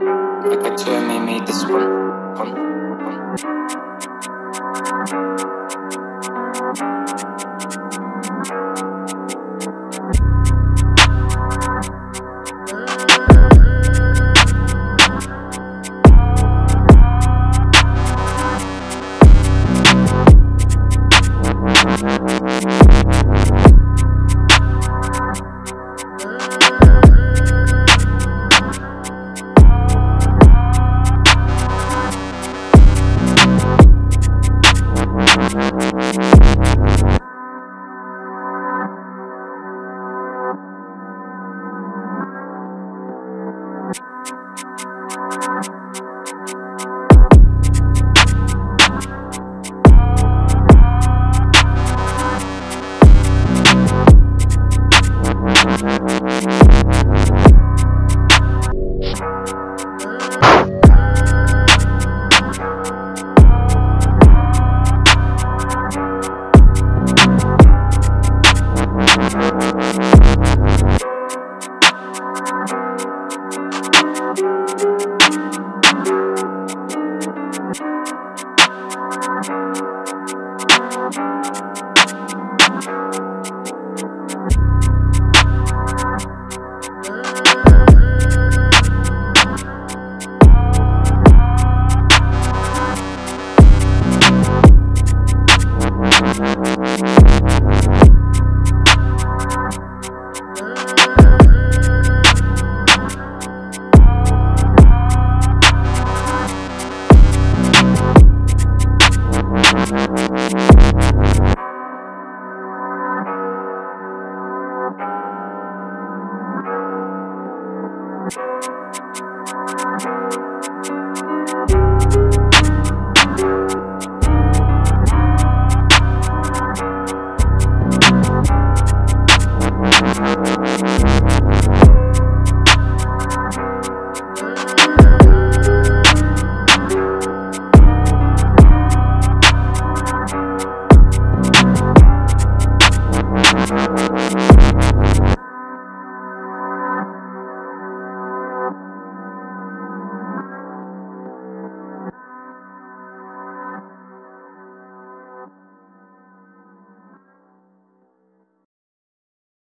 Look at you and me, this